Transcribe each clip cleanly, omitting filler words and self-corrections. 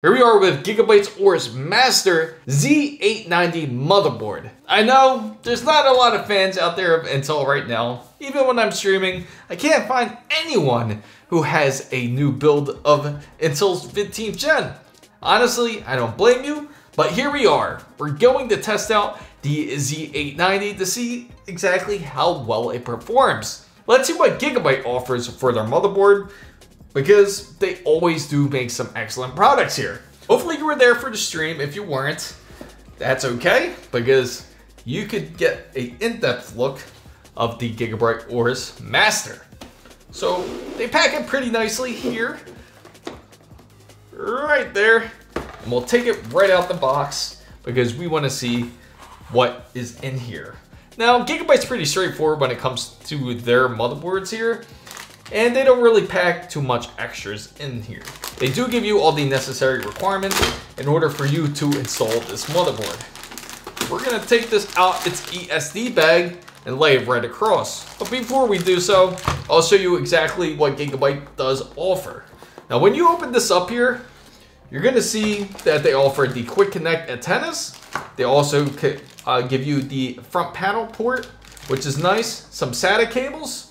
Here we are with Gigabyte's Aorus Master Z890 motherboard. I know there's not a lot of fans out there of Intel right now. Even when I'm streaming, I can't find anyone who has a new build of Intel's 15th gen. Honestly, I don't blame you, but here we are. We're going to test out the Z890 to see exactly how well it performs. Let's see what Gigabyte offers for their motherboard, because they always do make some excellent products here. Hopefully you were there for the stream. If you weren't, that's okay, because you could get an in-depth look of the Gigabyte Aorus Master. So they pack it pretty nicely here, right there. And we'll take it right out the box because we want to see what is in here. Now, Gigabyte's pretty straightforward when it comes to their motherboards here, and they don't really pack too much extras in here. They do give you all the necessary requirements in order for you to install this motherboard. We're gonna take this out its ESD bag and lay it right across. But before we do so, I'll show you exactly what Gigabyte does offer. Now, when you open this up here, you're gonna see that they offer the quick connect antennas. They also give you the front panel port, which is nice, some SATA cables,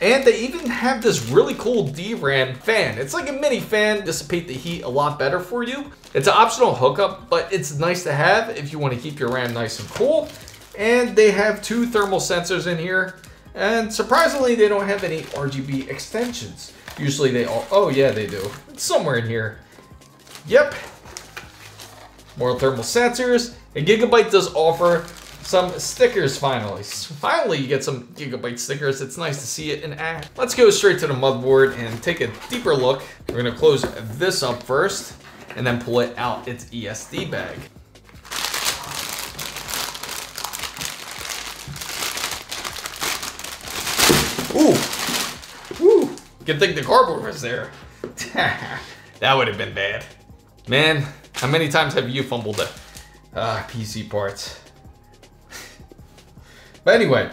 and they even have this really cool DRAM fan. It's like a mini fan, dissipate the heat a lot better for you. It's an optional hookup, but it's nice to have if you want to keep your RAM nice and cool. And they have two thermal sensors in here. And surprisingly, they don't have any RGB extensions. Usually they all, oh yeah, they do. It's somewhere in here. Yep. More thermal sensors. And Gigabyte does offer some stickers finally. Finally, you get some Gigabyte stickers. It's nice to see it in act. Let's go straight to the motherboard and take a deeper look. We're gonna close this up first and then pull it out its ESD bag. Ooh, woo, good thing the cardboard was there. That would have been bad. Man, how many times have you fumbled the PC parts? But anyway,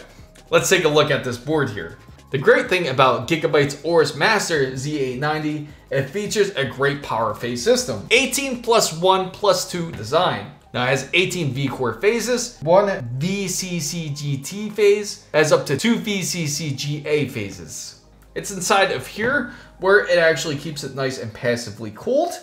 let's take a look at this board here. The great thing about Gigabyte's Aorus Master Z890, it features a great power phase system. 18+1+2 design. Now it has 18 V-core phases, 1 VCCGT phase, has up to 2 VCCGA phases. It's inside of here where it actually keeps it nice and passively cooled,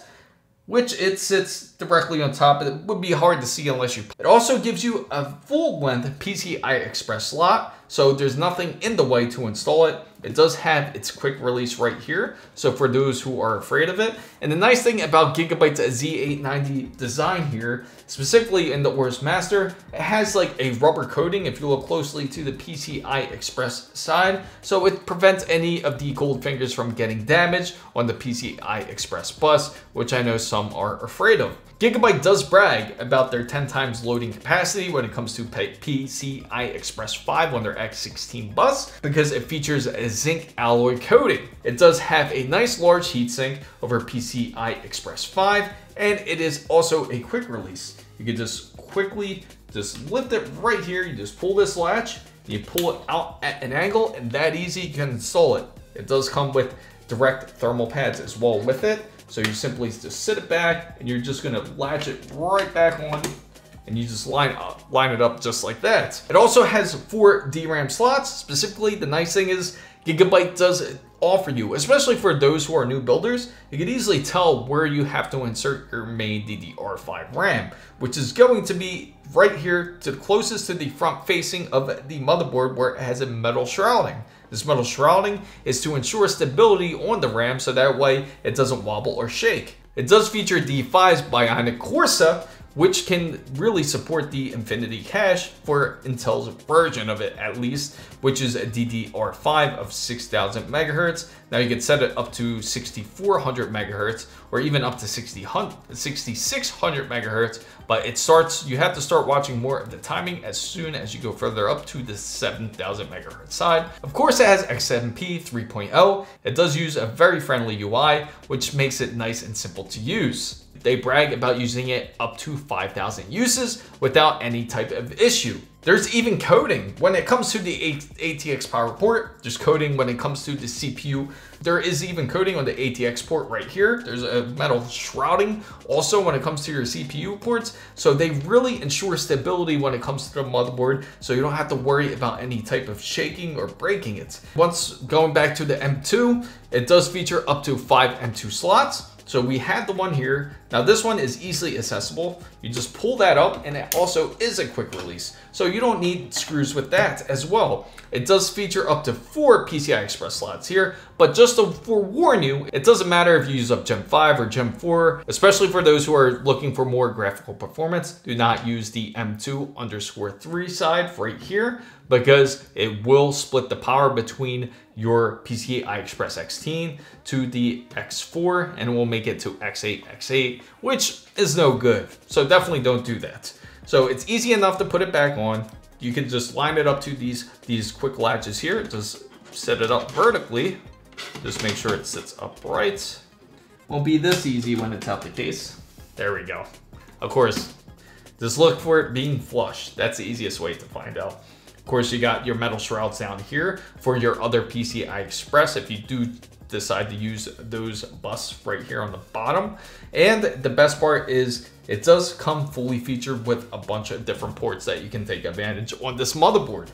which it sits directly on top of. It would be hard to see unless you play. It also gives you a full length PCI Express slot, so there's nothing in the way to install it. It does have its quick release right here, so for those who are afraid of it. And the nice thing about Gigabyte's Z890 design here, specifically in the Aorus Master, it has like a rubber coating if you look closely to the PCI Express side, so it prevents any of the gold fingers from getting damaged on the PCI Express bus, which I know some are afraid of. Gigabyte does brag about their 10 times loading capacity when it comes to PCI Express 5 on their X16 bus, because it features a zinc alloy coating. It does have a nice large heatsink over PCI Express 5, and it is also a quick release. You can just quickly just lift it right here. You just pull this latch, you pull it out at an angle, and that easy you can install it. It does come with direct thermal pads as well with it. So you simply just sit it back and you're just gonna latch it right back on and you just line it up just like that. It also has 4 DRAM slots. Specifically, the nice thing is Gigabyte does offer you, especially for those who are new builders, you can easily tell where you have to insert your main DDR5 RAM, which is going to be right here to the closest to the front facing of the motherboard where it has a metal shrouding. This metal shrouding is to ensure stability on the RAM so that way it doesn't wobble or shake. It does feature D5's Bionic Corsea, which can really support the Infinity Cache for Intel's version of it at least, which is a DDR5 of 6,000 megahertz. Now you can set it up to 6,400 megahertz or even up to 6,600 megahertz, but it starts, you have to start watching more of the timing as soon as you go further up to the 7,000 megahertz side. Of course, it has XMP 3.0. It does use a very friendly UI, which makes it nice and simple to use. they brag about using it up to 5,000 uses without any type of issue. There's even coding when it comes to the ATX power port. There's coding when it comes to the CPU. There is even coding on the ATX port right here. There's a metal shrouding also when it comes to your CPU ports. So they really ensure stability when it comes to the motherboard, so you don't have to worry about any type of shaking or breaking it. Once going back to the M2, it does feature up to 5 M2 slots. So we had the one here. Now this one is easily accessible. You just pull that up and it also is a quick release. So you don't need screws with that as well. It does feature up to 4 PCI Express slots here, but just to forewarn you, it doesn't matter if you use up Gen 5 or Gen 4, especially for those who are looking for more graphical performance. Do not use the M2_3 side right here, because it will split the power between your PCI Express X10 to the X4, and will make it to X8, which is no good. So definitely don't do that. So it's easy enough to put it back on. You can just line it up to these quick latches here. Just set it up vertically. Just make sure it sits upright. Won't be this easy when it's out the case. There we go. Of course, just look for it being flush. That's the easiest way to find out. Of course, you got your metal shrouds down here for your other PCI Express if you do decide to use those busts right here on the bottom. And the best part is it does come fully featured with a bunch of different ports that you can take advantage on this motherboard.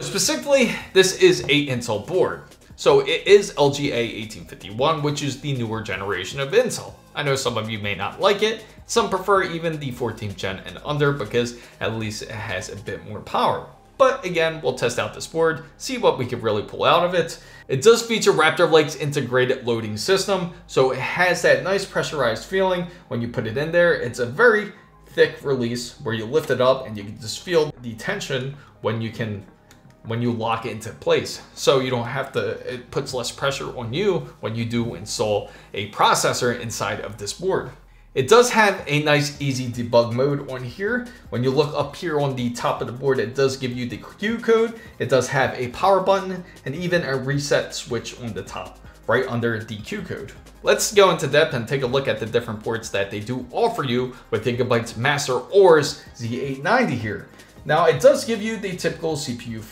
Specifically, this is an Intel board. So it is LGA1851, which is the newer generation of Intel. I know some of you may not like it. Some prefer even the 14th gen and under because at least it has a bit more power. But again, we'll test out this board, see what we can really pull out of it. It does feature Raptor Lake's integrated loading system, so it has that nice pressurized feeling when you put it in there. It's a very thick release where you lift it up and you can just feel the tension when you lock it into place. So you don't have to, it puts less pressure on you when you do install a processor inside of this board. It does have a nice easy debug mode on here. When you look up here on the top of the board, it does give you the Q code. It does have a power button and even a reset switch on the top, right under the Q code. Let's go into depth and take a look at the different ports that they do offer you with Gigabyte's Master Aorus Z890 here. Now it does give you the typical CPU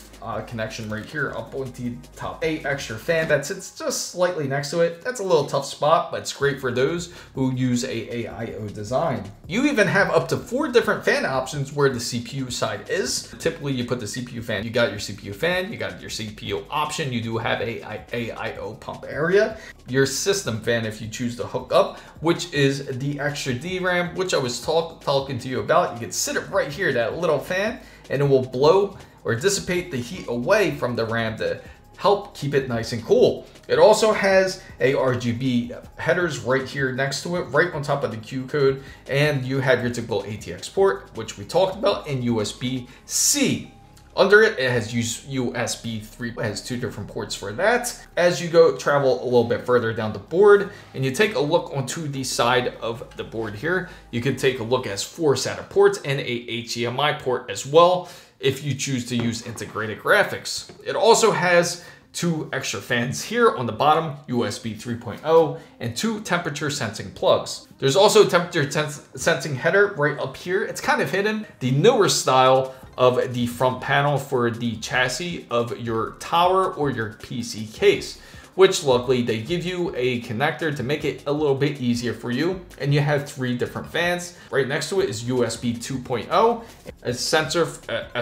connection right here up on the top. A extra fan that sits just slightly next to it. That's a little tough spot, but it's great for those who use a AIO design. You even have up to 4 different fan options where the CPU side is. Typically you put the CPU fan, you got your CPU fan, you got your CPU option, you do have a AIO pump area, your system fan if you choose to hook up, which is the extra DRAM, which I was talking to you about. You can sit it right here, that little fan, and it will blow or dissipate the heat away from the RAM to help keep it nice and cool. It also has a RGB headers right here next to it, right on top of the Q code, and you have your typical ATX port, which we talked about, and USB-C. Under it, it has USB 3.0, has 2 different ports for that. As you go travel a little bit further down the board and you take a look onto the side of the board here, you can take a look as 4 SATA ports and a HDMI port as well, if you choose to use integrated graphics. It also has 2 extra fans here on the bottom, USB 3.0, and 2 temperature sensing plugs. There's also a temperature sensing header right up here. It's kind of hidden. The newer style of the front panel for the chassis of your tower or your PC case, which luckily they give you a connector to make it a little bit easier for you. And you have 3 different fans. Right next to it is USB 2.0, a sensor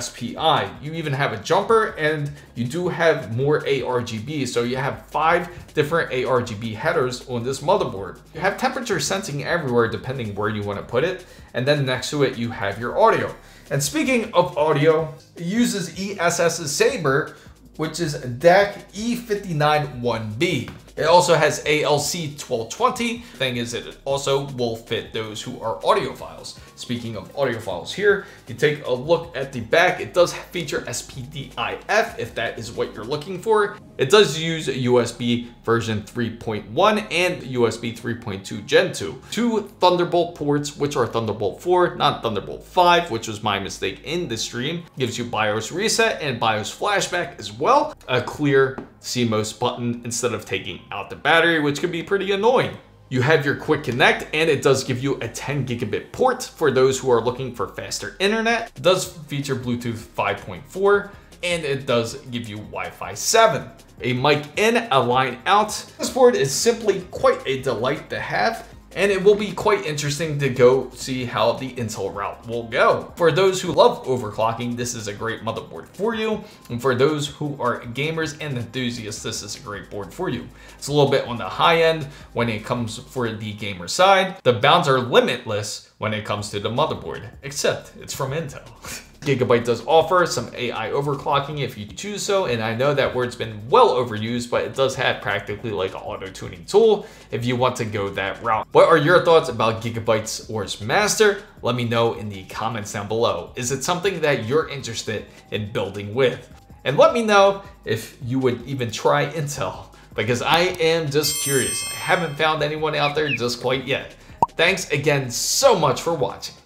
SPI. You even have a jumper and you do have more ARGB. So you have 5 different ARGB headers on this motherboard. You have temperature sensing everywhere depending where you want to put it. And then next to it, you have your audio. And speaking of audio, it uses ESS's Saber, which is DAC E591B. It also has ALC 1220. Thing is, it also will fit those who are audiophiles. Speaking of audiophiles here, you take a look at the back. It does feature SPDIF if that is what you're looking for. It does use USB version 3.1 and USB 3.2 Gen 2. 2 Thunderbolt ports, which are Thunderbolt 4, not Thunderbolt 5, which was my mistake in the stream. Gives you BIOS reset and BIOS flashback as well. A clear CMOS button instead of taking out the battery, which can be pretty annoying. You have your quick connect, and it does give you a 10 gigabit port for those who are looking for faster internet. It does feature Bluetooth 5.4, and it does give you Wi-Fi 7. A mic in, a line out. This board is simply quite a delight to have, and it will be quite interesting to go see how the Intel route will go. For those who love overclocking, this is a great motherboard for you. And for those who are gamers and enthusiasts, this is a great board for you. It's a little bit on the high end when it comes for the gamer side. The bounds are limitless when it comes to the motherboard, except it's from Intel. Gigabyte does offer some AI overclocking if you choose so, and I know that word's been well overused, but it does have practically like an auto-tuning tool if you want to go that route. What are your thoughts about Gigabyte's Aorus Master? Let me know in the comments down below. Is it something that you're interested in building with? And let me know if you would even try Intel, because I am just curious. I haven't found anyone out there just quite yet. Thanks again so much for watching.